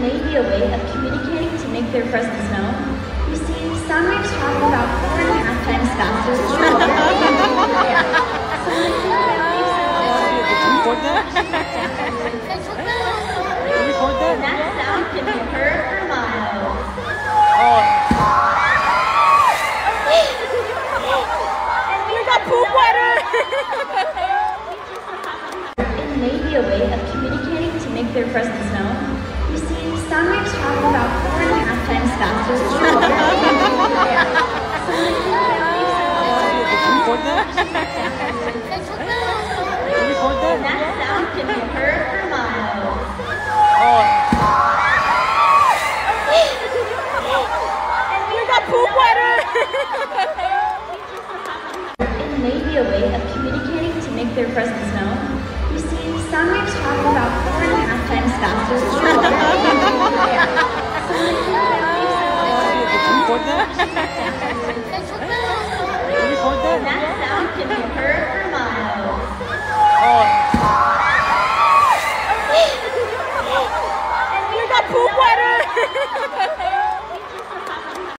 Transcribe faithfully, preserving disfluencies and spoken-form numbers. may be a way of communicating to make their presence known. You see, soundwaves travel about four and a half times faster than the air. So when you record that? That sound can be heard for miles. And we got poop water! May be a way of communicating to make their presence known. You see, soundwaves travel about four and a half times faster than the air. So when you record that? That sound can be heard for miles. And we got poop water! It may be a way of communicating to make their presence known. Soundwaves travel about four and a half times faster than the air. So when you record that? That sound can be heard.